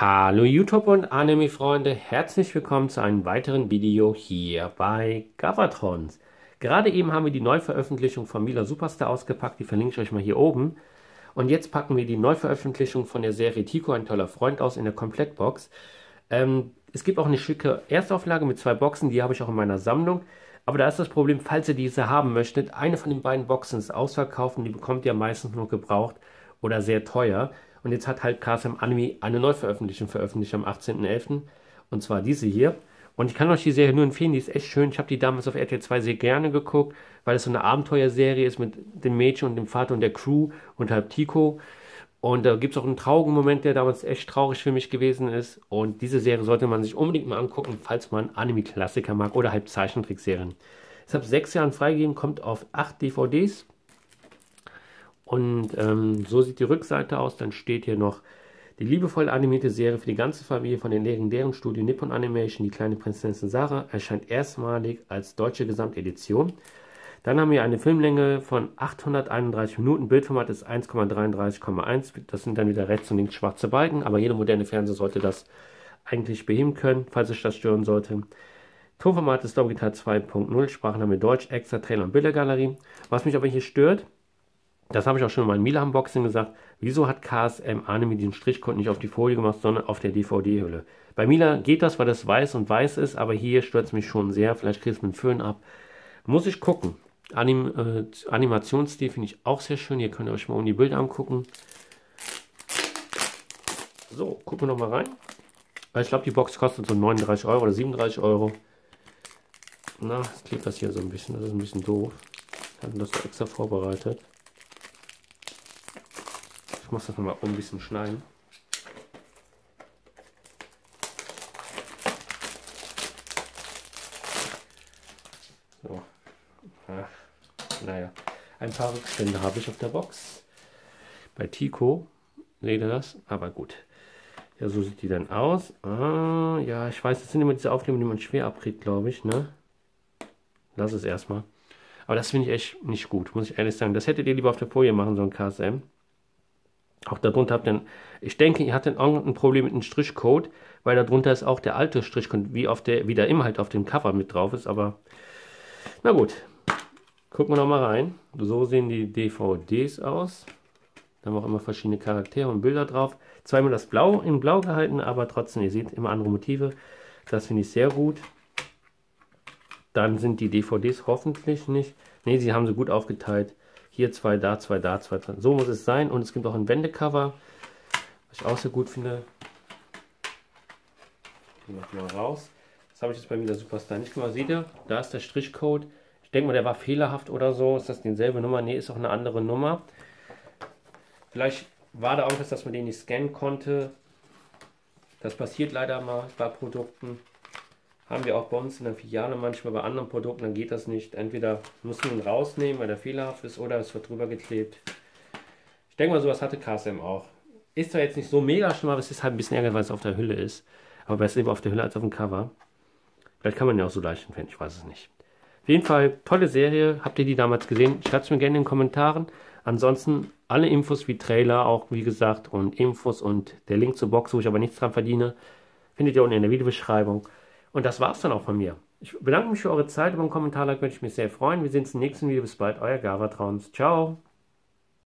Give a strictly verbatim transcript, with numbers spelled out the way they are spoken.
Hallo YouTube und Anime-Freunde, herzlich willkommen zu einem weiteren Video hier bei Galvatrons. Gerade eben haben wir die Neuveröffentlichung von Mila Superstar ausgepackt, die verlinke ich euch mal hier oben. Und jetzt packen wir die Neuveröffentlichung von der Serie Tico, ein toller Freund, aus in der Komplettbox. Ähm, es gibt auch eine schicke Erstauflage mit zwei Boxen, die habe ich auch in meiner Sammlung. Aber da ist das Problem, falls ihr diese haben möchtet, eine von den beiden Boxen ist ausverkauft und die bekommt ihr meistens nur gebraucht oder sehr teuer. Und jetzt hat halt K S M Anime eine Neuveröffentlichung veröffentlicht am achtzehnten elften und zwar diese hier. Und ich kann euch die Serie nur empfehlen, die ist echt schön. Ich habe die damals auf R T L zwei sehr gerne geguckt, weil es so eine Abenteuerserie ist mit dem Mädchen und dem Vater und der Crew und halt Tico. Und da gibt es auch einen traurigen Moment, der damals echt traurig für mich gewesen ist. Und diese Serie sollte man sich unbedingt mal angucken, falls man Anime-Klassiker mag oder halt Zeichentrickserien. Ich habe sechs Jahren freigegeben, kommt auf acht D V Ds. Und ähm, so sieht die Rückseite aus. Dann steht hier noch die liebevoll animierte Serie für die ganze Familie von den legendären Studio Nippon Animation, Die kleine Prinzessin Sarah, erscheint erstmalig als deutsche Gesamtedition. Dann haben wir eine Filmlänge von achthunderteinunddreißig Minuten. Bildformat ist eins Komma dreiunddreißig Komma eins. Das sind dann wieder rechts und links schwarze Balken. Aber jeder moderne Fernseher sollte das eigentlich beheben können, falls euch das stören sollte. Tonformat ist Digital zwei Punkt null. Sprachen haben wir Deutsch, Extra, Trailer und Bildergalerie. Was mich aber hier stört, das habe ich auch schon mal in Mila Unboxing gesagt, wieso hat K S M Anime den Strichcode nicht auf die Folie gemacht, sondern auf der D V D-Hülle? Bei Mila geht das, weil das weiß und weiß ist, aber hier stört es mich schon sehr. Vielleicht kriegst du einen Föhn ab. Muss ich gucken. Anim äh, Animationsstil finde ich auch sehr schön. Hier könnt ihr euch mal um die Bilder angucken. So, gucken wir nochmal rein. Ich glaube, die Box kostet so neununddreißig Euro oder siebenunddreißig Euro. Na, jetzt klebt das hier so ein bisschen. Das ist ein bisschen doof. Ich habe das extra vorbereitet. Ich muss das nochmal ein bisschen schneiden. So. Ach, naja, ein paar Rückstände habe ich auf der Box. Bei Tico seht ihr das, aber gut. Ja, so sieht die dann aus. Ah, ja, ich weiß, das sind immer diese Aufnahmen, die man schwer abkriegt, glaube ich, ne? Lass es erstmal. Aber das finde ich echt nicht gut, muss ich ehrlich sagen. Das hättet ihr lieber auf der Folie machen sollen, K S M. Auch darunter habt ihr, ich denke, ihr hattet irgendein Problem mit dem Strichcode, weil darunter ist auch der alte Strichcode, wie, auf der, wie der immer halt auf dem Cover mit drauf ist, aber na gut, gucken wir nochmal rein. So sehen die D V Ds aus. Da haben wir auch immer verschiedene Charaktere und Bilder drauf. Zweimal das Blau in Blau gehalten, aber trotzdem, ihr seht immer andere Motive. Das finde ich sehr gut. Dann sind die D V Ds hoffentlich nicht, ne, sie haben sie gut aufgeteilt. Hier zwei, da zwei, da zwei, zwei. So muss es sein. Und es gibt auch ein Wendecover, was ich auch sehr gut finde. Die machen wir raus. Das habe ich jetzt bei Mila Superstar nicht gemacht. Seht ihr, da ist der Strichcode. Ich denke mal, der war fehlerhaft oder so. Ist das dieselbe Nummer? Ne, ist auch eine andere Nummer. Vielleicht war da auch was, dass man den nicht scannen konnte. Das passiert leider mal bei Produkten. Haben wir auch bei uns in der Filiale manchmal, bei anderen Produkten, dann geht das nicht. Entweder muss man ihn rausnehmen, weil der fehlerhaft ist, oder es wird drüber geklebt. Ich denke mal, sowas hatte K S M auch. Ist zwar jetzt nicht so mega schlimm, aber es ist halt ein bisschen ärgerlich, weil es auf der Hülle ist. Aber besser eben auf der Hülle als auf dem Cover. Vielleicht kann man ja auch so leicht entfernen, ich weiß es nicht. Auf jeden Fall, tolle Serie. Habt ihr die damals gesehen? Schreibt es mir gerne in den Kommentaren. Ansonsten alle Infos wie Trailer, auch wie gesagt, und Infos und der Link zur Box, wo ich aber nichts dran verdiene, findet ihr unten in der Videobeschreibung. Und das war's dann auch von mir. Ich bedanke mich für eure Zeit. Über einen Kommentar-Like würde ich mich sehr freuen. Wir sehen uns im nächsten Video. Bis bald, euer Galvatrons. Ciao.